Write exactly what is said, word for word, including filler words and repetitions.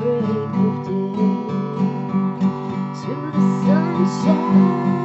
break of day, to the sunshine.